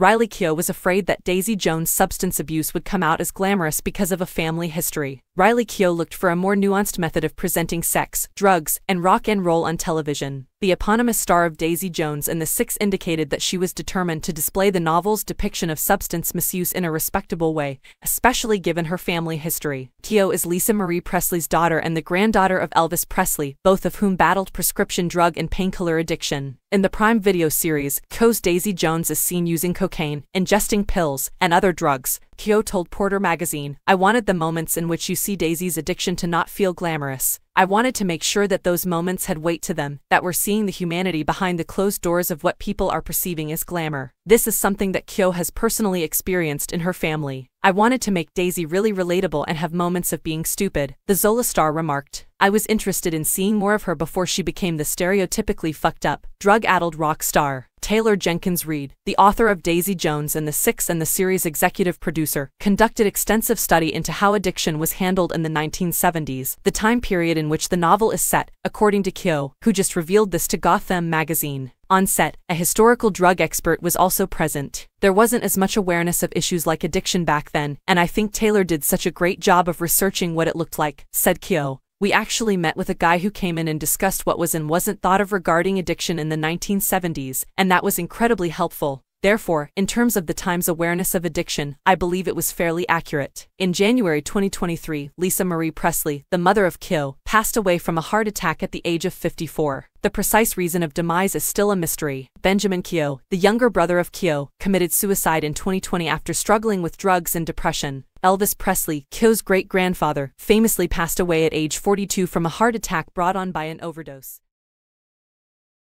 Riley Keough was afraid that Daisy Jones' substance abuse would come out as glamorous because of a family history. Riley Keough looked for a more nuanced method of presenting sex, drugs, and rock and roll on television. The eponymous star of Daisy Jones and the Six indicated that she was determined to display the novel's depiction of substance misuse in a respectable way, especially given her family history. Keough is Lisa Marie Presley's daughter and the granddaughter of Elvis Presley, both of whom battled prescription drug and painkiller addiction. In the Prime Video series, Keough's Daisy Jones is seen using cocaine, ingesting pills, and other drugs. Keough told Porter magazine, "I wanted the moments in which you see Daisy's addiction to not feel glamorous. I wanted to make sure that those moments had weight to them, that we're seeing the humanity behind the closed doors of what people are perceiving as glamour." This is something that Keough has personally experienced in her family. "I wanted to make Daisy really relatable and have moments of being stupid," the Zola star remarked. "I was interested in seeing more of her before she became the stereotypically fucked up, drug-addled rock star." Taylor Jenkins Reid, the author of Daisy Jones and the Six and the series' executive producer, conducted extensive study into how addiction was handled in the 1970s, the time period in which the novel is set, according to Keough, who just revealed this to Gotham magazine. On set, a historical drug expert was also present. "There wasn't as much awareness of issues like addiction back then, and I think Taylor did such a great job of researching what it looked like," said Keough. "We actually met with a guy who came in and discussed what was and wasn't thought of regarding addiction in the 1970s, and that was incredibly helpful. Therefore, in terms of the time's awareness of addiction, I believe it was fairly accurate." In January 2023, Lisa Marie Presley, the mother of Keough, passed away from a heart attack at the age of 54. The precise reason of demise is still a mystery. Benjamin Keough, the younger brother of Keough, committed suicide in 2020 after struggling with drugs and depression. Elvis Presley, Keough's great-grandfather, famously passed away at age 42 from a heart attack brought on by an overdose.